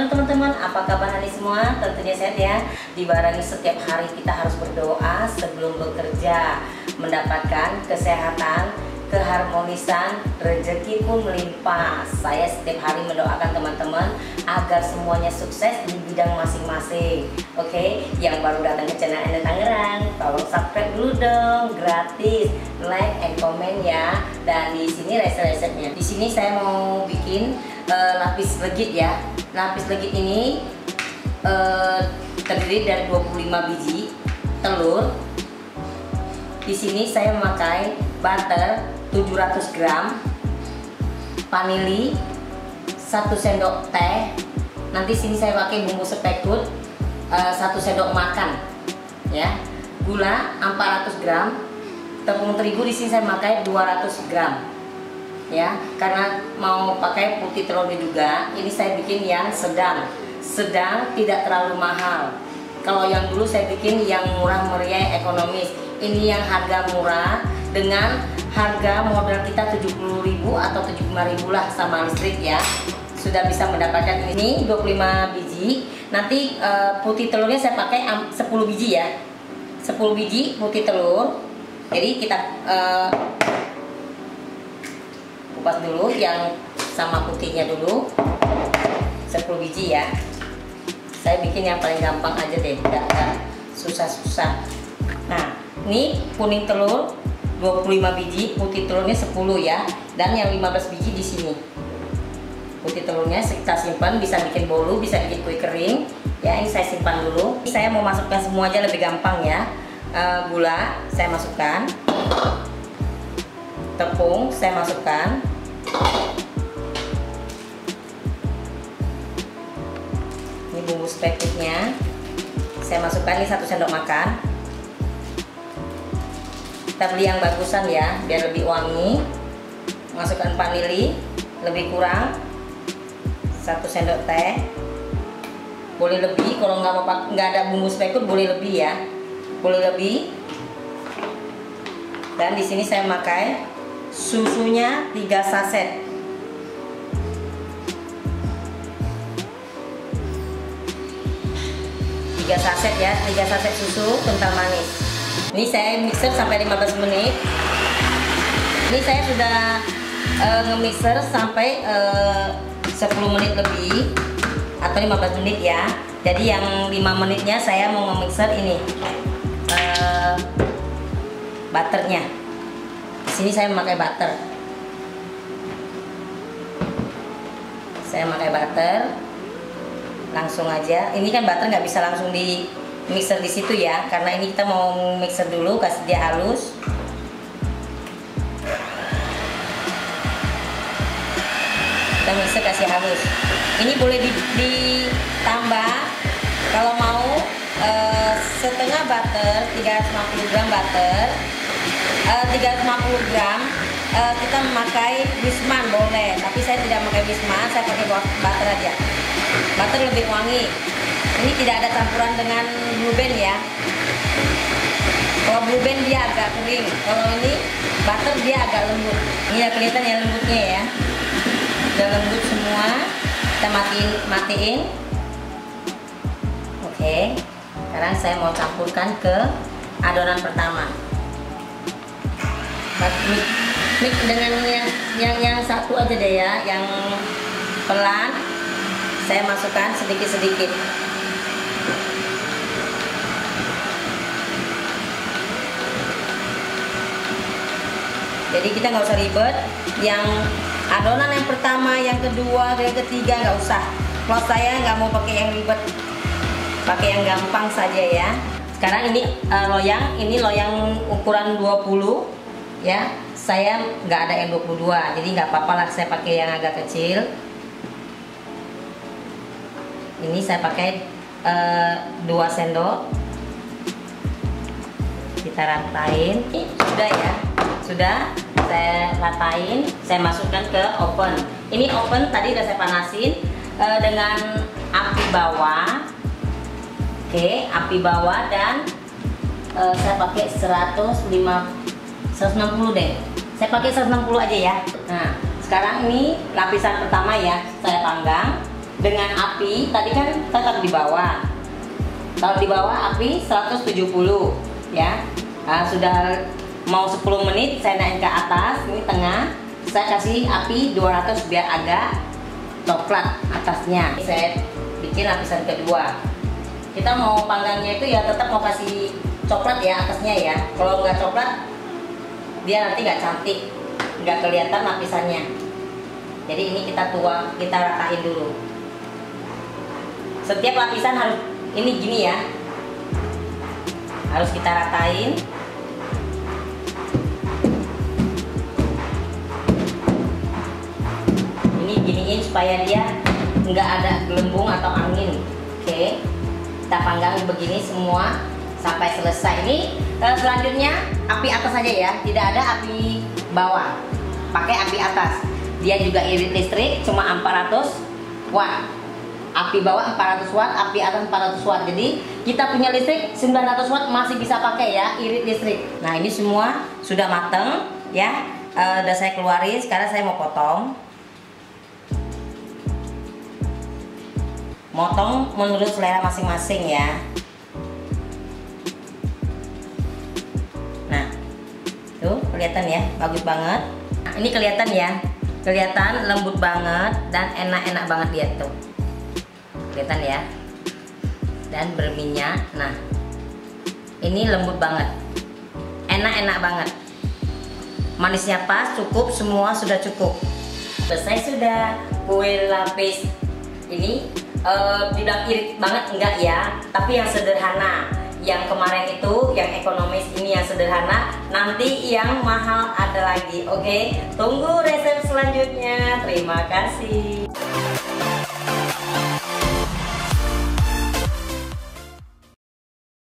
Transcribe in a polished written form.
Halo teman-teman, apa kabar hari semua? Tentunya sehat ya. Dibarengi setiap hari kita harus berdoa sebelum bekerja, mendapatkan kesehatan, keharmonisan, rezeki pun melimpah. Saya setiap hari mendoakan teman-teman agar semuanya sukses di bidang masing-masing. Oke, yang baru datang ke channel Enda Tangerang, tolong subscribe dulu dong, gratis, like and comment ya. Dan di sini resep-resepnya. Di sini saya mau bikin lapis legit ya. Lapis legit ini terdiri dari 25 biji telur. Di sini saya memakai butter 700 gram, vanili 1 sendok teh. Nanti sini saya pakai bumbu sepekut 1 sendok makan ya. Gula 400 gram. Tepung terigu di sini saya pakai 200 gram. Ya, karena mau pakai putih telurnya juga, ini saya bikin yang sedang, tidak terlalu mahal. Kalau yang dulu saya bikin yang murah meriah ekonomis, ini yang harga murah dengan harga modal kita 70.000 atau 75.000 lah sama listrik ya. Sudah bisa mendapatkan ini 25 biji. Nanti putih telurnya saya pakai 10 biji ya, 10 biji putih telur. Jadi kita kupas dulu yang sama putihnya dulu 10 biji ya. Saya bikin yang paling gampang aja deh, tidak susah-susah. Nah, ini kuning telur 25 biji, putih telurnya 10 ya, dan yang 15 biji di sini. Putih telurnya kita simpan, bisa bikin bolu, bisa bikin kue kering ya. Ini saya simpan dulu. Ini saya mau masukkan semua aja, lebih gampang ya. Gula saya masukkan, tepung saya masukkan, ini bumbu spekutnya saya masukkan, ini 1 sendok makan. Kita beli yang bagusan ya, biar lebih wangi. Masukkan vanili lebih kurang 1 sendok teh, boleh lebih kalau nggak ada bumbu spekut, boleh lebih ya, boleh lebih. Dan di sini saya pakai susunya 3 saset. Ya, 3 saset susu kental manis. Ini saya mixer sampai 15 menit. Ini saya sudah nge-mixer sampai 10 menit lebih atau 15 menit ya. Jadi yang 5 menitnya saya mau nge-mixer ini butternya. Sini saya memakai butter. Langsung aja. Ini kan butter nggak bisa langsung di mixer di situ ya, karena ini kita mau mixer dulu, kasih dia halus. Kita mixer kasih halus. Ini boleh ditambah kalau mau setengah butter, 350 gram butter. 350 gram kita memakai Wisman boleh, tapi saya tidak memakai Wisman, saya pakai butter aja. Butter lebih wangi. Ini tidak ada campuran dengan blue band ya. Kalau blue band dia agak kering, kalau ini butter dia agak lembut. Ini ya, kelihatan ya lembutnya ya. Udah lembut semua. Kita matiin. Oke. Sekarang saya mau campurkan ke adonan pertama. Mix dengan yang satu aja deh ya, yang pelan saya masukkan sedikit-sedikit. Jadi kita nggak usah ribet, yang adonan yang pertama, yang kedua, yang ketiga nggak usah. Kalau saya nggak mau pakai yang ribet, pakai yang gampang saja ya. Sekarang ini loyang ukuran 20. Ya, saya nggak ada yang 22, jadi nggak apa-apa lah saya pakai yang agak kecil. Ini saya pakai 2 sendok. Kita ratain. Sudah ya, sudah saya ratain. Saya masukkan ke oven. Ini oven tadi udah saya panasin dengan api bawah. Oke, api bawah, dan saya pakai 160 deh, saya pakai 160 aja ya. Nah, sekarang ini lapisan pertama ya, saya panggang. dengan api, tadi kan tetap di bawah. Taruh di bawah api 170 ya. Nah, sudah mau 10 menit saya naik ke atas, ini tengah. Saya kasih api 200 biar agak coklat atasnya. Saya bikin lapisan kedua. Kita mau panggangnya itu ya tetap mau kasih coklat ya atasnya ya. Kalau nggak coklat dia nanti nggak cantik, nggak kelihatan lapisannya. Jadi ini kita tuang, kita ratain dulu. Setiap lapisan harus ini gini ya, harus kita ratain. Ini giniin supaya dia nggak ada gelembung atau angin. Oke, kita panggang begini semua sampai selesai. Ini selanjutnya api atas saja ya, tidak ada api bawah, pakai api atas. Dia juga irit listrik, cuma 400 watt. Api bawah 400 watt, api atas 400 watt. Jadi kita punya listrik 900 watt masih bisa pakai ya, irit listrik. Nah ini semua sudah mateng ya, udah saya keluarin. Sekarang saya mau potong menurut selera masing-masing ya. Nah tuh kelihatan ya, bagus banget. Nah, ini kelihatan ya, kelihatan lembut banget dan enak-enak banget dia tuh, kelihatan ya, dan berminyak. Nah ini lembut banget, enak-enak banget, manisnya pas, cukup, semua sudah cukup. Selesai sudah kue lapis ini. Tidak irit banget enggak ya, tapi yang sederhana. Yang kemarin itu yang ekonomis, ini yang sederhana. Nanti yang mahal ada lagi. Oke, tunggu resep selanjutnya. Terima kasih.